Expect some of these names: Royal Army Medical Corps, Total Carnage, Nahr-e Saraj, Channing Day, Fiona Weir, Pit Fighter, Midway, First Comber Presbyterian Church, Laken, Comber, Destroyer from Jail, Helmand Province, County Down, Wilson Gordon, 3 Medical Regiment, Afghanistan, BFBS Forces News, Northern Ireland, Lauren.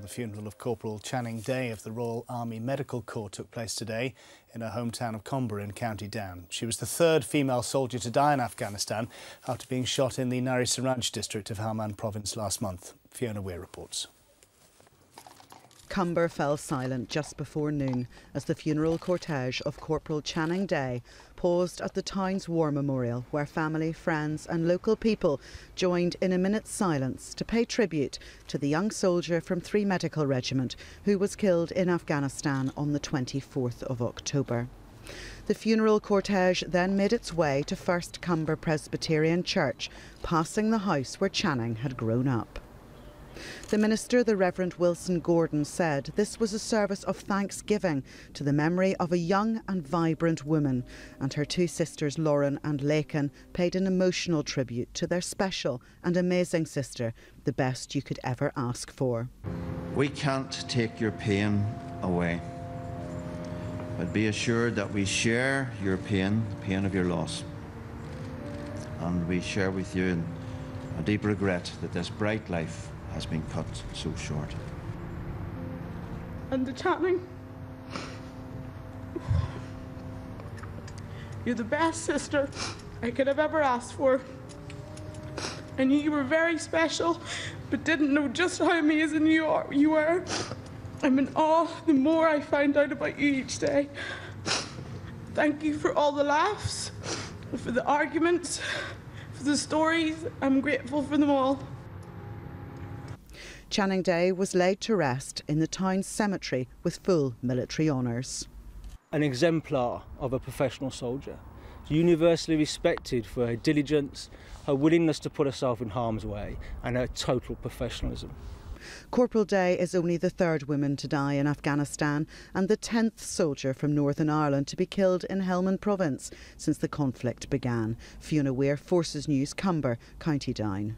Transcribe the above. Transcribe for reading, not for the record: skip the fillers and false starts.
The funeral of Corporal Channing Day of the Royal Army Medical Corps took place today in her hometown of Comber in County Down. She was the third female soldier to die in Afghanistan after being shot in the Nahr-e Saraj district of Helmand Province last month. Fiona Weir reports. Comber fell silent just before noon as the funeral cortege of Corporal Channing Day paused at the town's war memorial, where family, friends and local people joined in a minute's silence to pay tribute to the young soldier from 3 Medical Regiment who was killed in Afghanistan on the 24th of October. The funeral cortege then made its way to First Comber Presbyterian Church, passing the house where Channing had grown up. The minister, the Reverend Wilson Gordon, said this was a service of thanksgiving to the memory of a young and vibrant woman, and her two sisters Lauren and Laken paid an emotional tribute to their special and amazing sister, the best you could ever ask for. We can't take your pain away, but be assured that we share your pain, the pain of your loss, and we share with you a deep regret that this bright life has been cut so short. And the Channing, you're the best sister I could have ever asked for. I knew you were very special, but didn't know just how amazing you were. I'm in awe the more I find out about you each day. Thank you for all the laughs, for the arguments, for the stories. I'm grateful for them all. Channing Day was laid to rest in the town's cemetery with full military honours. An exemplar of a professional soldier, universally respected for her diligence, her willingness to put herself in harm's way and her total professionalism. Corporal Day is only the third woman to die in Afghanistan and the 10th soldier from Northern Ireland to be killed in Helmand Province since the conflict began. Fiona Weir, Forces News, Comber, County Down.